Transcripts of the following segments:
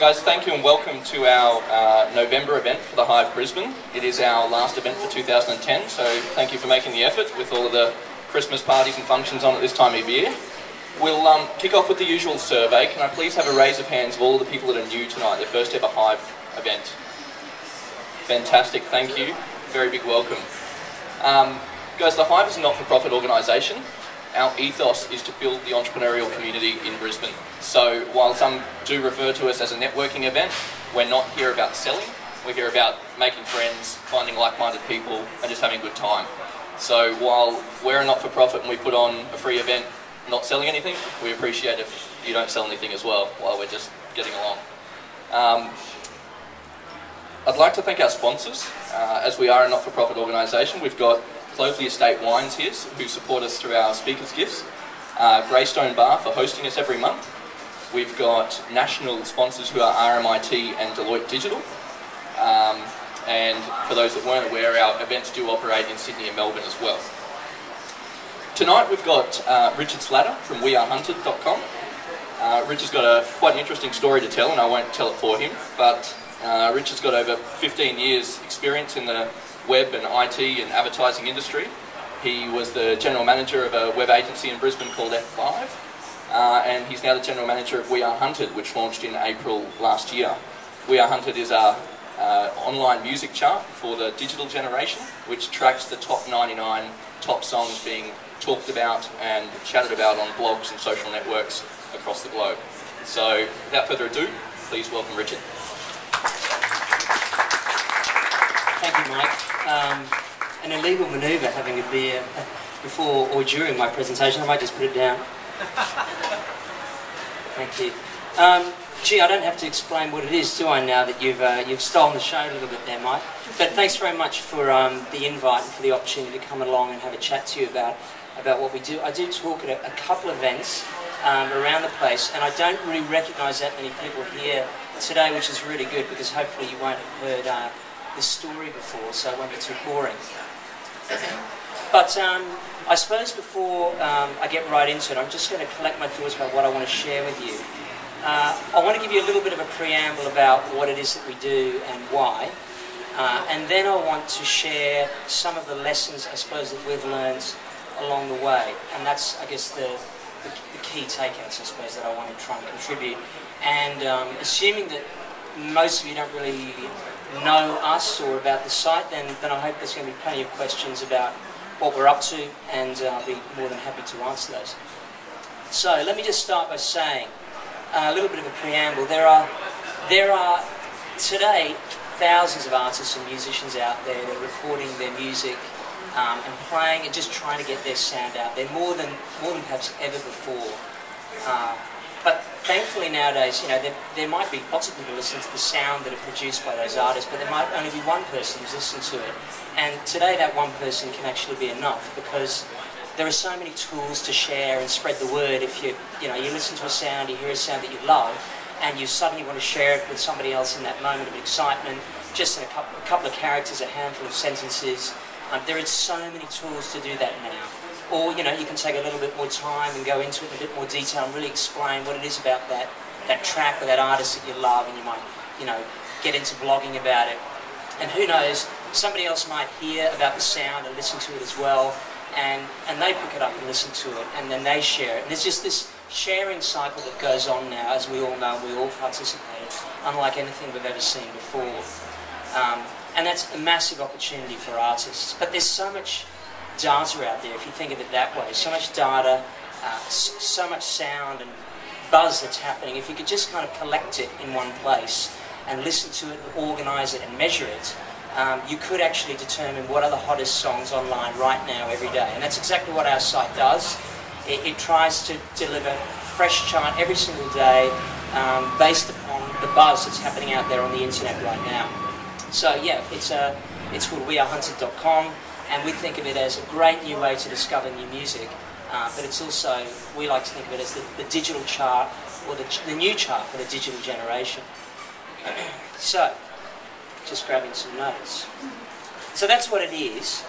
Guys, thank you and welcome to our November event for the Hive Brisbane. It is our last event for 2010, so thank you for making the effort with all of the Christmas parties and functions on at this time of year. We'll kick off with the usual survey. Can I please have a raise of hands of all the people that are new tonight, their first ever Hive event? Fantastic, thank you. Very big welcome. Guys, the Hive is a not-for-profit organisation. Our ethos is to build the entrepreneurial community in Brisbane. So while some do refer to us as a networking event, we're not here about selling. We're here about making friends, finding like-minded people, and just having a good time. So while we're a not-for-profit and we put on a free event not selling anything, we appreciate if you don't sell anything as well while we're just getting along. I'd like to thank our sponsors. As we are a not-for-profit organisation, we've got Closley Estate Wines here, who support us through our speakers' gifts. Greystone Bar for hosting us every month. We've got national sponsors who are RMIT and Deloitte Digital. And for those that weren't aware, our events do operate in Sydney and Melbourne as well. Tonight we've got Richard Slatter from We Are Hunted.com. Richard's got quite an interesting story to tell, and I won't tell it for him, but Richard's got over 15 years experience in the web and IT and advertising industry. He was the general manager of a web agency in Brisbane called F5, and he's now the general manager of We Are Hunted, which launched in April last year. We Are Hunted is our online music chart for the digital generation, which tracks the top 99 top songs being talked about and chatted about on blogs and social networks across the globe. So without further ado, please welcome Richard. Thank you, Mike. An illegal manoeuvre, having a beer before or during my presentation. I might just put it down. Thank you. Gee, I don't have to explain what it is, do I, now that you've stolen the show a little bit there, Mike? But thanks very much for the invite and for the opportunity to come along and have a chat to you about what we do. I do talk at a couple of events around the place, and I don't really recognise that many people here today, which is really good, because hopefully you won't have heard this story before, so it won't be too boring. But I suppose before I get right into it, I'm just going to collect my thoughts about what I want to share with you. I want to give you a little bit of a preamble about what it is that we do and why, and then I want to share some of the lessons, I suppose, that we've learned along the way, and that's, I guess, the key takeouts, I suppose, that I want to try and contribute. And assuming that most of you don't really know us or about the site, then I hope there's going to be plenty of questions about what we're up to, and I'll be more than happy to answer those. So let me just start by saying a little bit of a preamble. There are today thousands of artists and musicians out there that are recording their music and playing and just trying to get their sound out there more than perhaps ever before. But thankfully nowadays, you know, there might be lots of people listening to the sound that are produced by those artists, but there might only be one person who's listening to it. And today that one person can actually be enough, because there are so many tools to share and spread the word. If you listen to a sound, you hear a sound that you love, and you suddenly want to share it with somebody else in that moment of excitement, just in a couple of characters, a handful of sentences. There are so many tools to do that now. Or, you know, you can take a little bit more time and go into it in a bit more detail and really explain what it is about that track or that artist that you love, and you might, you know, get into blogging about it. And who knows, somebody else might hear about the sound and listen to it as well, and they pick it up and listen to it, and then they share it. And there's just this sharing cycle that goes on now, as we all know, we all participate, unlike anything we've ever seen before. And that's a massive opportunity for artists. But there's so much data out there, if you think of it that way, so much data, so much sound and buzz that's happening. If you could just kind of collect it in one place and listen to it and organise it and measure it, you could actually determine what are the hottest songs online right now every day. And that's exactly what our site does. It tries to deliver fresh chart every single day based upon the buzz that's happening out there on the internet right now. So yeah, it's called wearehunted.com. And we think of it as a great new way to discover new music, but it's also, we like to think of it as the digital chart, or the new chart for the digital generation. So, just grabbing some notes. So that's what it is.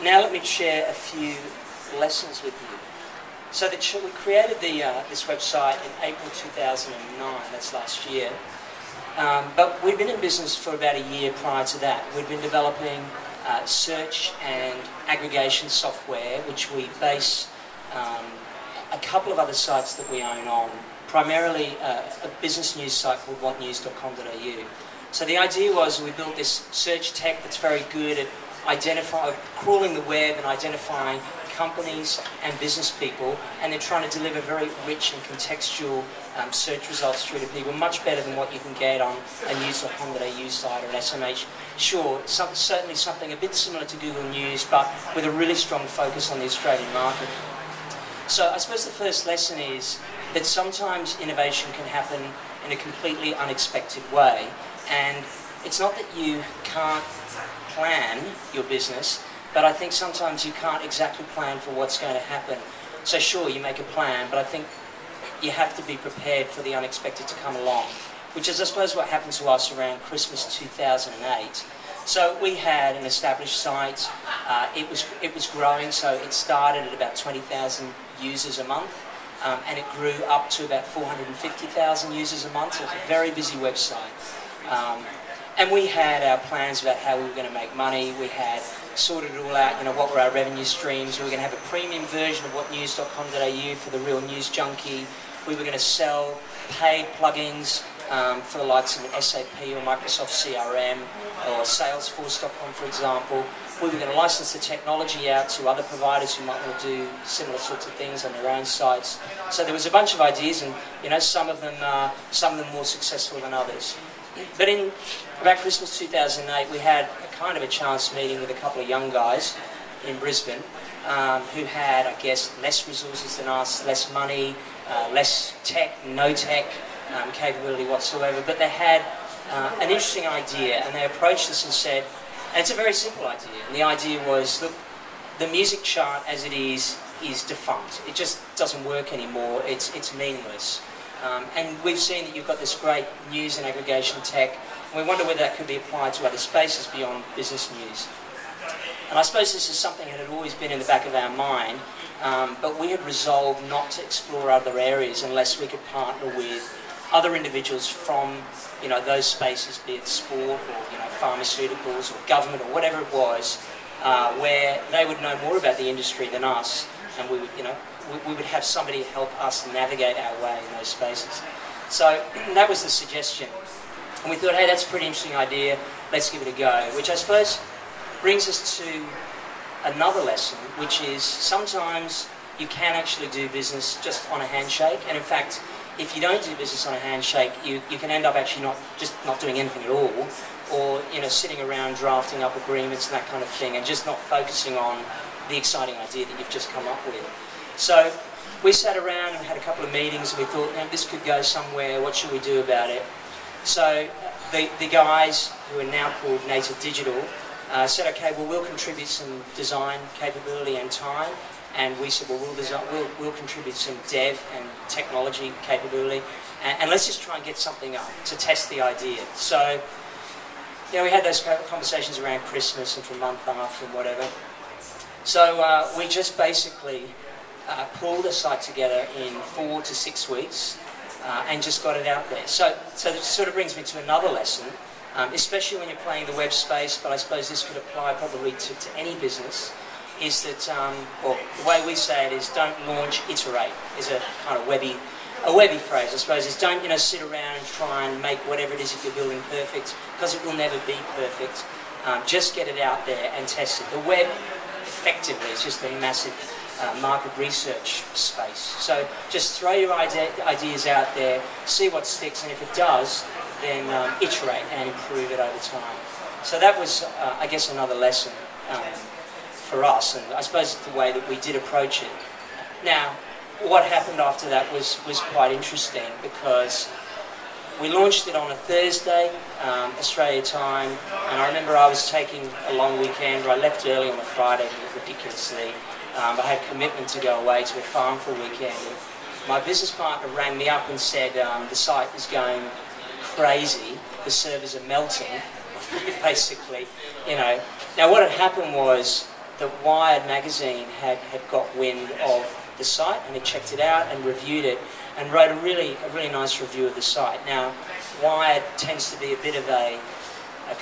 Now let me share a few lessons with you. So we created this website in April 2009, that's last year. But we'd been in business for about a year prior to that. We'd been developing search and aggregation software, which we base a couple of other sites that we own on, primarily a business news site called Wotnews.com.au. So the idea was we built this search tech that's very good at crawling the web and identifying companies and business people, and they're trying to deliver very rich and contextual search results through to people, much better than what you can get on a news.com.au site or an SMH. Sure, certainly something a bit similar to Google News, but with a really strong focus on the Australian market. So I suppose the first lesson is that sometimes innovation can happen in a completely unexpected way, and it's not that you can't plan your business, but I think sometimes you can't exactly plan for what's going to happen. So sure, you make a plan, but I think you have to be prepared for the unexpected to come along, which is, I suppose, what happened to us around Christmas 2008. So we had an established site. It was growing, so it started at about 20,000 users a month, and it grew up to about 450,000 users a month, so it's a very busy website. And we had our plans about how we were going to make money. We had sorted it all out, you know, what were our revenue streams. We were going to have a premium version of whatnews.com.au for the real news junkie. We were going to sell paid plugins for the likes of an SAP or Microsoft CRM or Salesforce.com, for example. We were going to license the technology out to other providers who might want to do similar sorts of things on their own sites. So there was a bunch of ideas, and you know, some of them more successful than others. But in about Christmas 2008, we had a kind of a chance meeting with a couple of young guys in Brisbane who had, I guess, less resources than us, less money, less tech, no tech capability whatsoever. But they had an interesting idea, and they approached us and said, and it's a very simple idea, and the idea was, look, the music chart as it is defunct. It just doesn't work anymore. It's meaningless. And we've seen that you've got this great news and aggregation tech, and we wonder whether that could be applied to other spaces beyond business news. And I suppose this is something that had always been in the back of our mind, but we had resolved not to explore other areas unless we could partner with other individuals from, you know, those spaces, be it sport or, you know, pharmaceuticals or government or whatever it was, where they would know more about the industry than us, and we would, you know, we would have somebody help us navigate our way in those spaces. So that was the suggestion. And we thought, hey, that's a pretty interesting idea, let's give it a go. Which I suppose brings us to another lesson, which is sometimes you can actually do business just on a handshake. And in fact, if you don't do business on a handshake, you can end up actually not doing anything at all, or, you know, sitting around drafting up agreements and that kind of thing, and just not focusing on the exciting idea that you've just come up with. So we sat around and had a couple of meetings, and we thought, now this could go somewhere, what should we do about it? So the guys, who are now called Native Digital, said, okay, well, we'll contribute some design capability and time, and we said, well, we'll contribute some dev and technology capability, and let's just try and get something up to test the idea. So, you know, we had those conversations around Christmas and for a month after and whatever. So we just basically pulled a site together in 4 to 6 weeks and just got it out there. So this sort of brings me to another lesson, especially when you're playing the web space, but I suppose this could apply probably to any business, is that, well, the way we say it is, don't launch, iterate, is a kind of webby phrase, I suppose, is don't, you know, sit around and try and make whatever it is that you're building perfect, because it will never be perfect. Just get it out there and test it. The web, effectively, is just a massive market research space. So just throw your ideas out there, see what sticks, and if it does, then iterate and improve it over time. So that was, I guess, another lesson for us, and I suppose it's the way that we did approach it. Now, what happened after that was quite interesting, because we launched it on a Thursday, Australia time, and I remember I was taking a long weekend. I left early on a Friday, ridiculously. I had a commitment to go away to a farm for a weekend. My business partner rang me up and said, the site is going crazy, the servers are melting, basically, you know. Now what had happened was that Wired magazine had got wind of the site, and he checked it out and reviewed it and wrote a really nice review of the site. Now, Wired tends to be a bit of a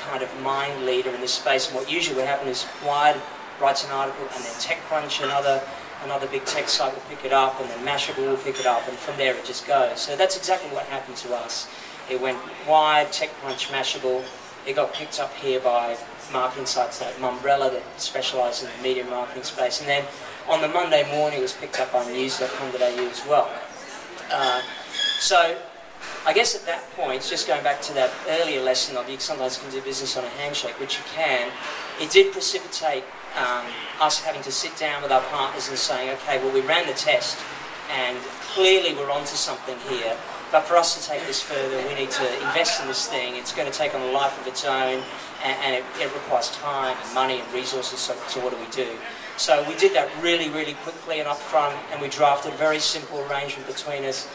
kind of mind leader in this space, and what usually would happen is Wired writes an article and then TechCrunch, another big tech site, will pick it up, and then Mashable will pick it up, and from there it just goes. So that's exactly what happened to us. It went Wired, TechCrunch, Mashable. It got picked up here by marketing sites like Mumbrella that specialise in the media marketing space, and then on the Monday morning it was picked up by News.com.au as well. So I guess at that point, just going back to that earlier lesson of you sometimes can do business on a handshake, which you can, it did precipitate us having to sit down with our partners and saying, okay, well, we ran the test and clearly we're onto something here, but for us to take this further, we need to invest in this thing. It's going to take on a life of its own, and it requires time and money and resources, so what do we do? So we did that really quickly and up front, and we drafted a very simple arrangement between us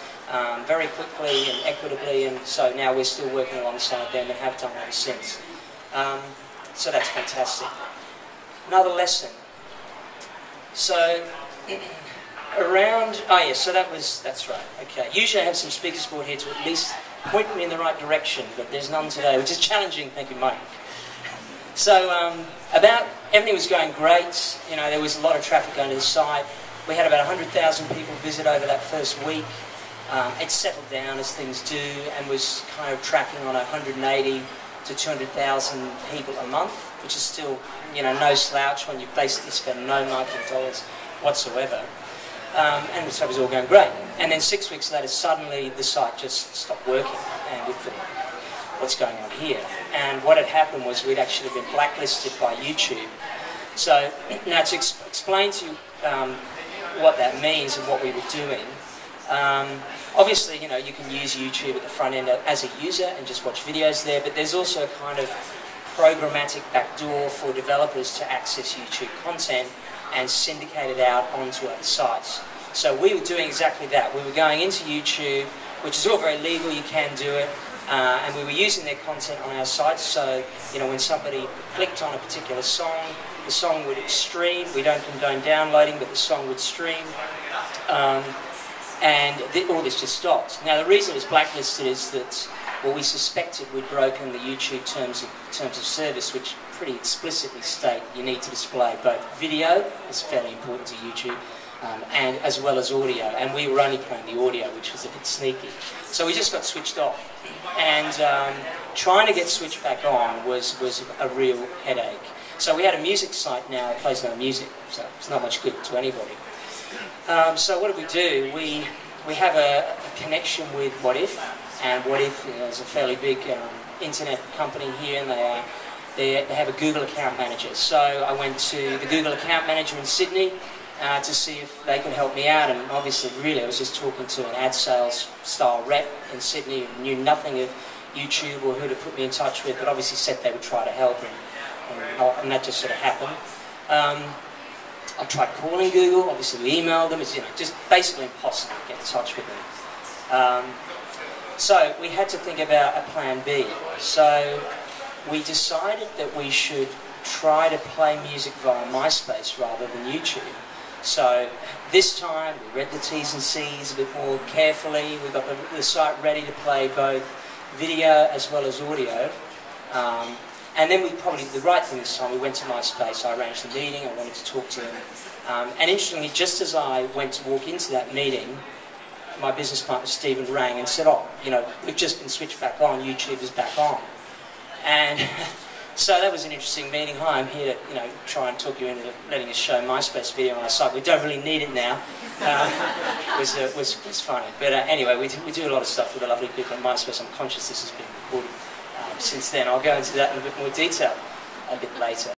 very quickly and equitably, and so now we're still working alongside them and have done ever since. So that's fantastic. Another lesson. So around, so that's right, okay. Usually I have some speakers board here to at least point me in the right direction, but there's none today, which is challenging. Thank you, Mike. So about, everything was going great. You know, there was a lot of traffic going to the site. We had about 100,000 people visit over that first week. It settled down as things do and was kind of tracking on 180 to 200,000 people a month, which is still, you know, no slouch when you basically spend no marketing dollars whatsoever. And so it was all going great. And then 6 weeks later, suddenly the site just stopped working, and we thought, what's going on here? And what had happened was we'd actually been blacklisted by YouTube. So now to explain to you what that means and what we were doing, obviously, you know, you can use YouTube at the front end as a user and just watch videos there, but there's also a kind of programmatic backdoor for developers to access YouTube content and syndicate it out onto other sites. So we were doing exactly that. We were going into YouTube, which is all very legal, you can do it, and we were using their content on our site. So, you know, when somebody clicked on a particular song, the song would stream. We don't condone downloading, but the song would stream. And all this just stopped. Now, the reason it was blacklisted is that, well, we suspected we'd broken the YouTube terms of service, which pretty explicitly state you need to display both video, it's fairly important to YouTube, and as well as audio. And we were only playing the audio, which was a bit sneaky. So we just got switched off. And trying to get switched back on was a real headache. So we had a music site now that plays no music, so it's not much good to anybody. So what do? We have a connection with What If, and What If, you know, is a fairly big internet company here, and they have a Google account manager. So I went to the Google account manager in Sydney to see if they could help me out, and obviously, really, I was just talking to an ad sales style rep in Sydney who knew nothing of YouTube or who to put me in touch with, but obviously said they would try to help, and that just sort of happened. I tried calling Google, obviously we emailed them, it's, you know, just basically impossible to get in touch with them. So we had to think about a plan B. So we decided that we should try to play music via MySpace rather than YouTube. So this time we read the T's and C's a bit more carefully, we got the site ready to play both video as well as audio. And then we probably did the right thing this time. We went to MySpace, I arranged the meeting, I wanted to talk to them. And interestingly, just as I went to walk into that meeting, my business partner, Stephen, rang and said, oh, you know, we've just been switched back on, YouTube is back on. And so that was an interesting meeting. Hi, I'm here to, you know, try and talk you into letting us show MySpace video on our site. We don't really need it now. It was funny. But anyway, we do a lot of stuff with the lovely people at MySpace. I'm conscious this has been recorded. Since then, I'll go into that in a bit more detail a bit later.